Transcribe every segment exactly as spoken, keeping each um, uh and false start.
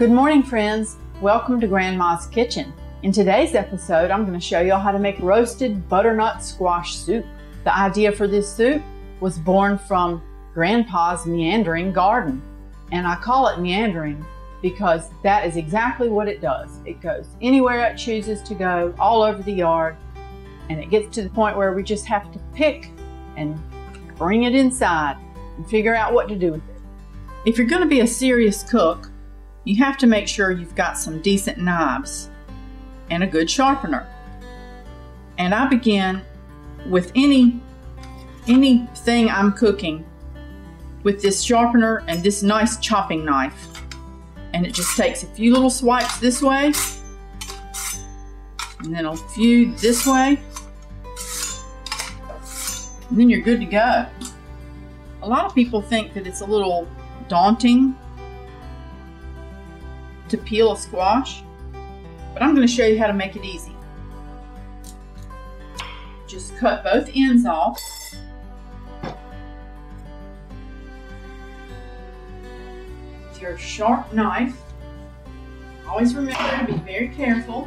Good morning, friends. Welcome to Grandma's Kitchen. In today's episode, I'm going to show y'all how to make roasted butternut squash soup. The idea for this soup was born from Grandpa's meandering garden. And I call it meandering because that is exactly what it does. It goes anywhere it chooses to go, all over the yard, and it gets to the point where we just have to pick and bring it inside and figure out what to do with it. If you're going to be a serious cook, you have to make sure you've got some decent knives and a good sharpener. And I begin with any anything I'm cooking with this sharpener and this nice chopping knife. And it just takes a few little swipes this way, and then a few this way, and then you're good to go. A lot of people think that it's a little daunting to peel a squash, but I'm going to show you how to make it easy. Just cut both ends off. With your sharp knife, always remember to be very careful,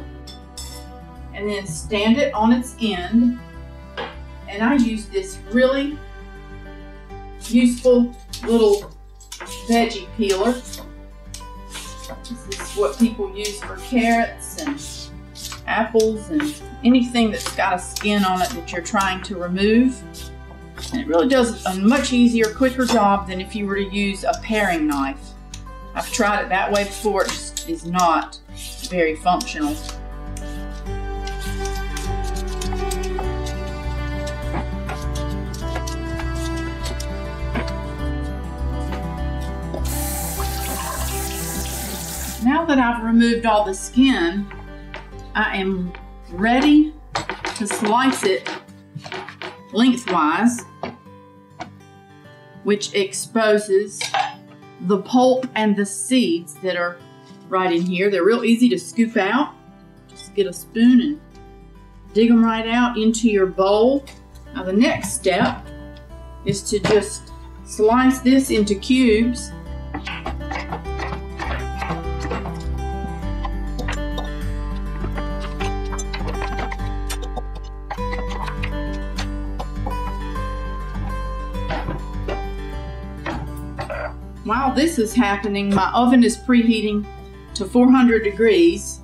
and then stand it on its end. And I use this really useful little veggie peeler. This is what people use for carrots and apples and anything that's got a skin on it that you're trying to remove. And it really does a much easier, quicker job than if you were to use a paring knife. I've tried it that way before. It just is not very functional. Now that I've removed all the skin, I am ready to slice it lengthwise, which exposes the pulp and the seeds that are right in here. They're real easy to scoop out. Just get a spoon and dig them right out into your bowl. Now the next step is to just slice this into cubes. While this is happening, my oven is preheating to four hundred degrees,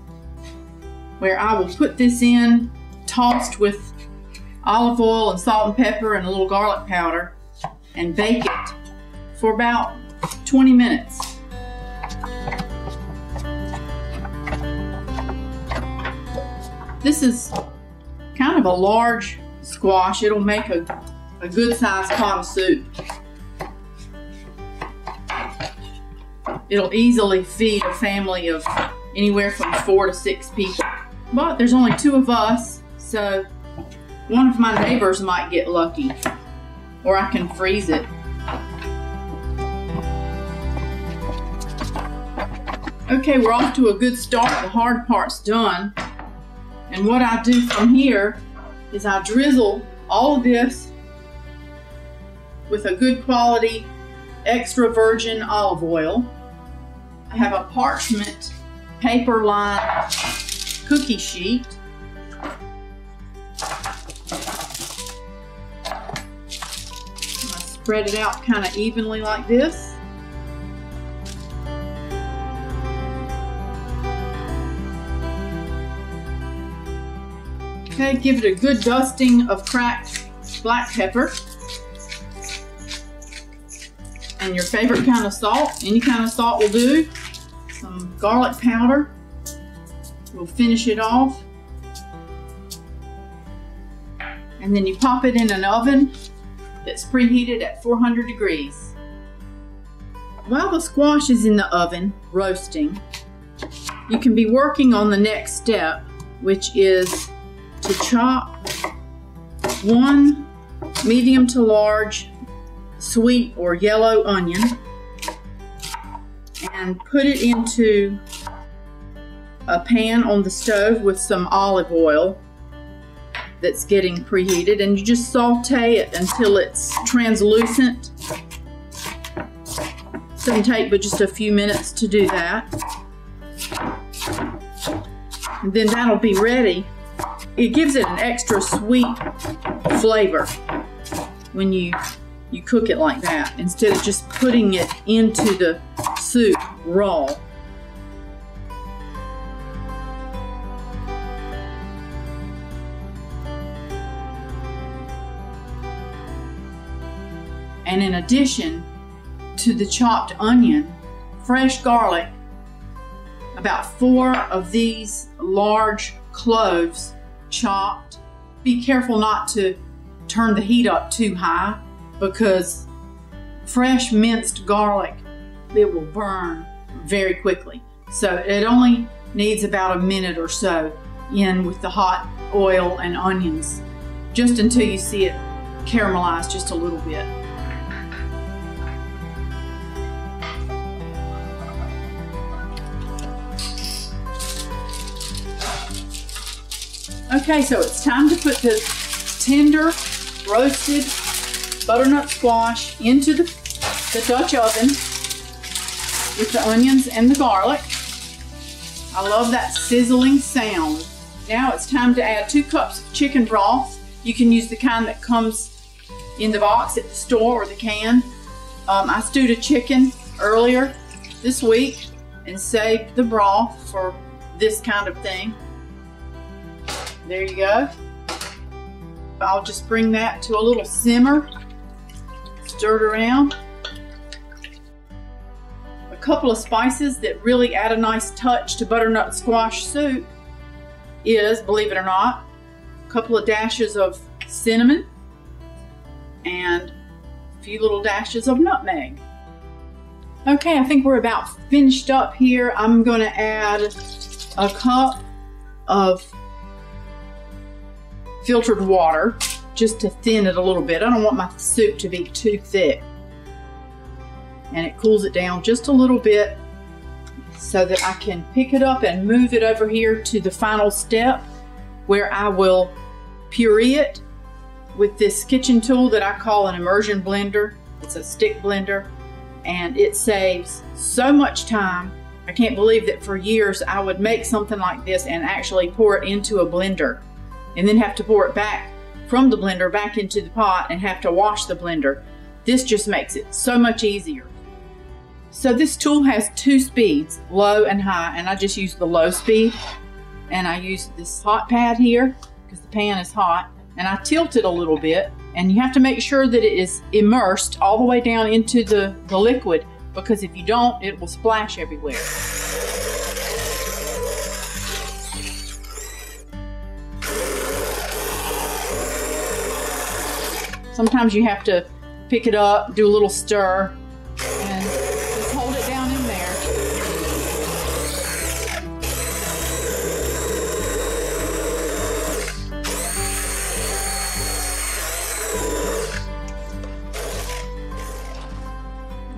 where I will put this in, tossed with olive oil and salt and pepper and a little garlic powder, and bake it for about twenty minutes. This is kind of a large squash. It'll make a, a good-sized pot of soup. It'll easily feed a family of anywhere from four to six people. But there's only two of us, so one of my neighbors might get lucky, or I can freeze it. Okay, we're off to a good start. The hard part's done. And what I do from here is I drizzle all of this with a good quality extra virgin olive oil. I have a parchment paper lined cookie sheet. I spread it out kind of evenly like this. Okay, give it a good dusting of cracked black pepper and your favorite kind of salt. Any kind of salt will do. Some garlic powder. We'll finish it off. And then you pop it in an oven that's preheated at four hundred degrees. While the squash is in the oven roasting, you can be working on the next step, which is to chop one medium to large sweet or yellow onion and put it into a pan on the stove with some olive oil that's getting preheated, and you just saute it until it's translucent. It doesn't take but just a few minutes to do that. then that'll be ready. It gives it an extra sweet flavor when you you cook it like that, instead of just putting it into the soup raw. And in addition to the chopped onion, fresh garlic, about four of these large cloves chopped. Be careful not to turn the heat up too high, because fresh minced garlic, it will burn very quickly. So it only needs about a minute or so in with the hot oil and onions, just until you see it caramelize just a little bit. Okay, so it's time to put the tender roasted butternut squash into the, the Dutch oven with the onions and the garlic. I love that sizzling sound. Now it's time to add two cups of chicken broth. You can use the kind that comes in the box at the store or the can. Um, I stewed a chicken earlier this week and saved the broth for this kind of thing. There you go. I'll just bring that to a little simmer. Stir it around. A couple of spices that really add a nice touch to butternut squash soup is, believe it or not, a couple of dashes of cinnamon and a few little dashes of nutmeg. Okay, I think we're about finished up here. I'm going to add a cup of filtered water just to thin it a little bit. I don't want my soup to be too thick. And it cools it down just a little bit so that I can pick it up and move it over here to the final step, where I will puree it with this kitchen tool that I call an immersion blender. It's a stick blender, and it saves so much time. I can't believe that for years I would make something like this and actually pour it into a blender, and then have to pour it back from the blender back into the pot and have to wash the blender. This just makes it so much easier. So this tool has two speeds, low and high, and I just use the low speed. And I use this hot pad here because the pan is hot, and I tilt it a little bit, and you have to make sure that it is immersed all the way down into the, the liquid, because if you don't, it will splash everywhere. Sometimes you have to pick it up, do a little stir, and just hold it down in there.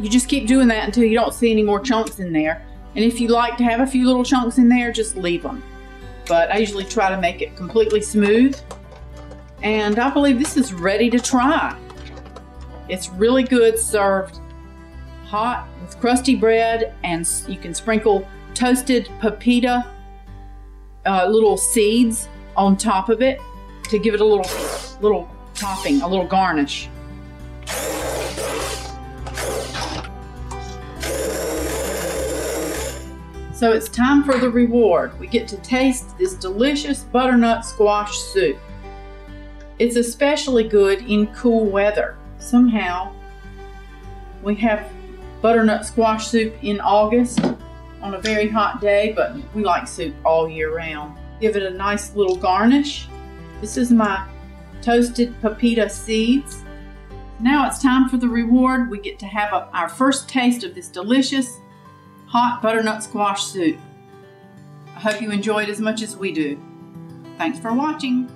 You just keep doing that until you don't see any more chunks in there. And if you like to have a few little chunks in there, just leave them. But I usually try to make it completely smooth. And I believe this is ready to try. It's really good served hot with crusty bread, and you can sprinkle toasted pepita uh, little seeds on top of it to give it a little, little topping, a little garnish. So it's time for the reward. We get to taste this delicious butternut squash soup. It's especially good in cool weather. Somehow we have butternut squash soup in August on a very hot day, but we like soup all year round. Give it a nice little garnish. This is my toasted pepita seeds. Now it's time for the reward. We get to have a, our first taste of this delicious hot butternut squash soup. I hope you enjoy it as much as we do. Thanks for watching.